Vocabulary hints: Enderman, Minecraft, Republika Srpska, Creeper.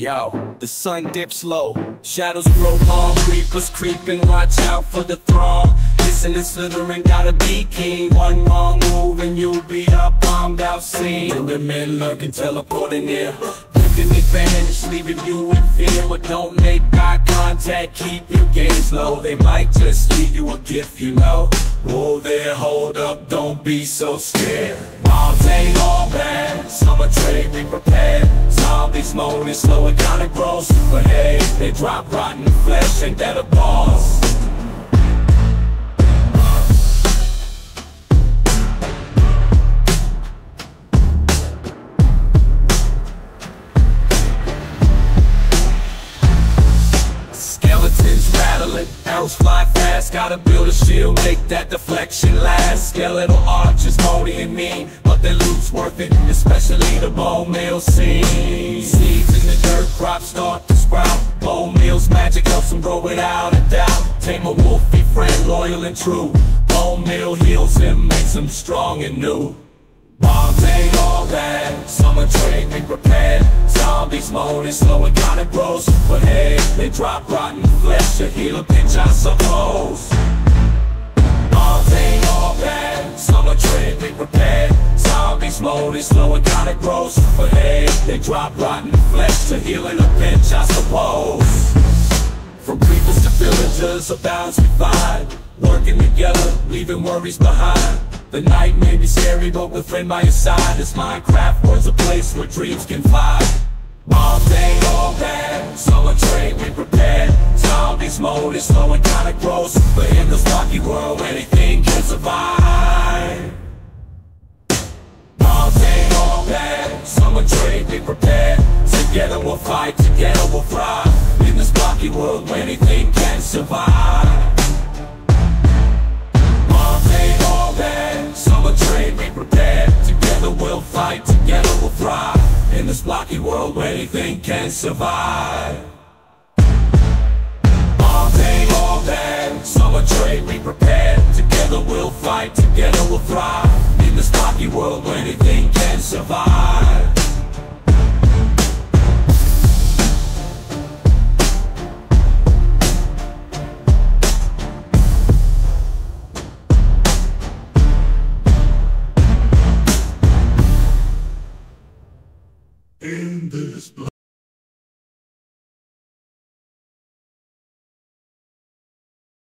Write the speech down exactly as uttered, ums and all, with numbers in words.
Yo, the sun dips low, shadows grow long, creepers creeping, watch out for the throng. Listen and slithering, gotta be keen. One wrong move and you'll be up, bombed out, seen. Enderman lurking, teleporting here. Looking to vanish, leaving you in fear. But don't make eye contact, keep your gaze low. They might just leave you a gift, you know. Whoa there, hold up, don't be so scared. Mobs ain't all bad, some are trained, be prepared. Zombies moaning slow and kinda gross, but hey, they drop rotten flesh and dead of balls. Skeletons rattling, arrows fly fast, gotta build a shield, make that deflection last. Skeletal archers moaning and mean, but their loot's worth it, especially the bone meal scene. Seeds in the dirt, crops start to sprout. Bone meal's magic helps them grow without a doubt. Tame a wolf, be friend, loyal and true. Bone meal heals him, makes him strong and new. Bombs ain't all bad, some are trained, be prepared. Zombies moaning slow and kinda gross, but hey, they drop rotten flesh, a healer pinch I suppose. Bombs ain't all bad, some are trained, be prepared. Zombies moaning slow and kinda gross, but hey, they drop rotten flesh, a healer pinch I suppose. From creepers to villagers, abounds we find, working together, leaving worries behind. The night may be scary, but with a friend by your side. This Minecraft world's a place where dreams can fly. Bombs ain't all bad, so are trained, we prepared. Zombies moaning slow and kinda gross, but in this rocky world, anything can survive. Bombs ain't all bad, so are trained, we prepared. Together we'll fight, together we'll thrive. In this rocky world, anything can survive. Some are trained, be prepared. Together we'll fight, together we'll thrive. In this blocky world where anything can survive. Bombs ain't all bad, some are trained, be prepared. Together we'll fight, together we'll thrive. In this blocky world where anything can survive. In this